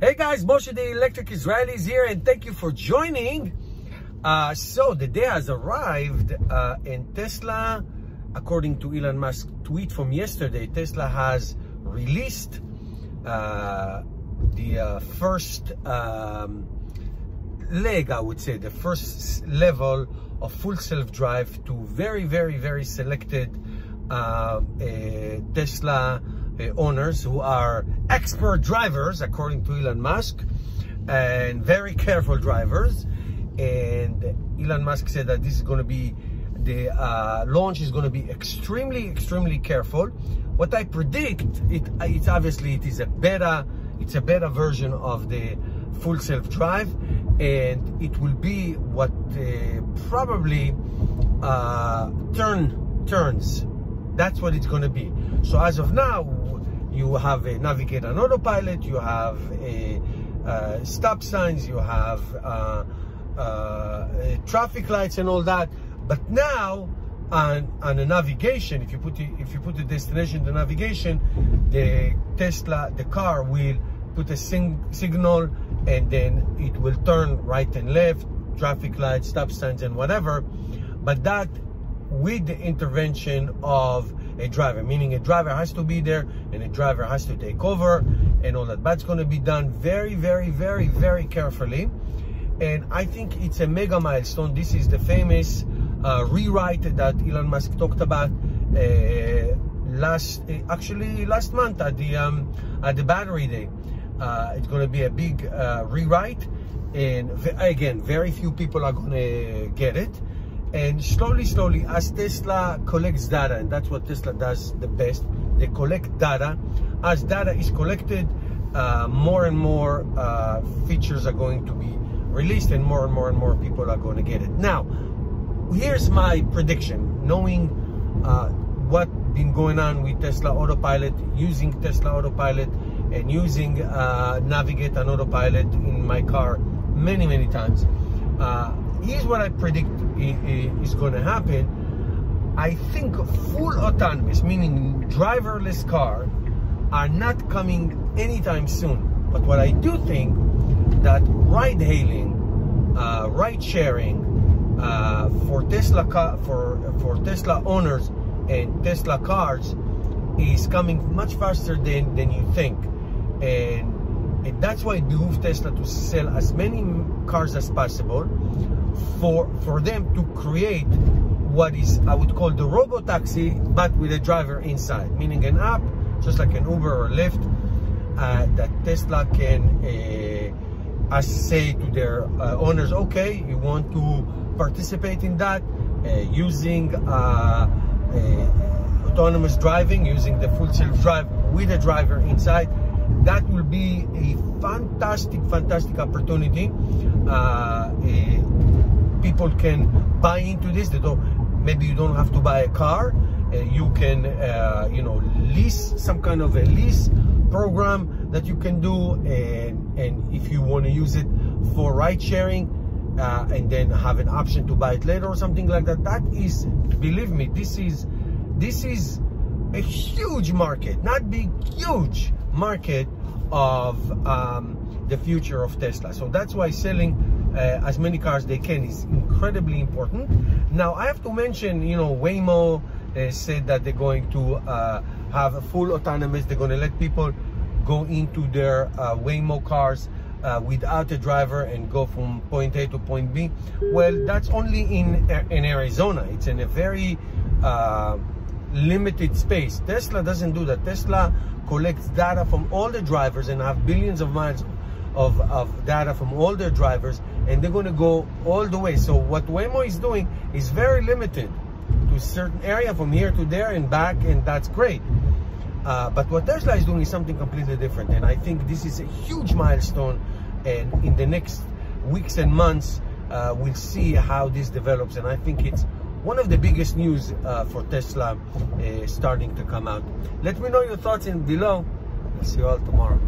Hey guys, Moshe the Electric Israelis here, and thank you for joining. So the day has arrived, and Tesla, according to Elon Musk's tweet from yesterday, Tesla has released the first leg, I would say, the first level of full self-drive to very, very selected Tesla owners who are expert drivers, according to Elon Musk, and very careful drivers. And Elon Musk said that this is going to be the launch is going to be extremely careful. What I predict, it's obviously it's a beta version of the full self-drive, and it will be what probably turns. That's what it's going to be. So as of now, you have a navigate and autopilot, you have a stop signs, you have traffic lights and all that. But now on the navigation, if you put the destination, the navigation, the Tesla, the car will put a signal, and then it will turn right and left, traffic lights, stop signs, and whatever. But that with the intervention of a driver, meaning a driver has to be there and a driver has to take over and all that. That's going to be done very, very carefully, and I think it's a mega milestone. This is the famous rewrite that Elon Musk talked about last month at the battery day. It's going to be a big rewrite, and again, very few people are going to get it. And slowly, as Tesla collects data, and that's what Tesla does the best, they collect data. As data is collected, more and more features are going to be released, and more people are going to get it. Now, here's my prediction, knowing what's been going on with Tesla Autopilot, using Tesla Autopilot and using Navigate and Autopilot in my car many times. Here's what I predict is going to happen. I think full autonomous, meaning driverless car, are not coming anytime soon. But what I do think, that ride hailing, ride sharing for Tesla owners and Tesla cars is coming much faster than you think. And that's why it behooves Tesla to sell as many cars as possible for them to create what is, I would call, the robo taxi, but with a driver inside, meaning an app just like an Uber or Lyft that Tesla can say to their owners, okay, you want to participate in that using autonomous driving, using the full self-drive with a driver inside. That will be a fantastic opportunity. People can buy into this. Maybe you don't have to buy a car. You can, lease, some kind of a lease program that you can do, and if you want to use it for ride sharing, and then have an option to buy it later or something like that. That is, believe me, this is a huge market, not big, huge market of the future of Tesla. So that's why selling as many cars they can is incredibly important. Now, I have to mention, Waymo said that they're going to have a full autonomous. They're going to let people go into their Waymo cars without a driver and go from point A to point B. Well, that's only in Arizona. It's in a very limited space. Tesla doesn't do that. Tesla collects data from all the drivers and have billions of miles of data from all their drivers, and they're going to go all the way. So what Waymo is doing is very limited to a certain area, from here to there and back, and that's great. But what Tesla is doing is something completely different, and I think this is a huge milestone, and in the next weeks and months we'll see how this develops. And I think it's one of the biggest news for Tesla starting to come out. Let me know your thoughts in below. I'll see you all tomorrow.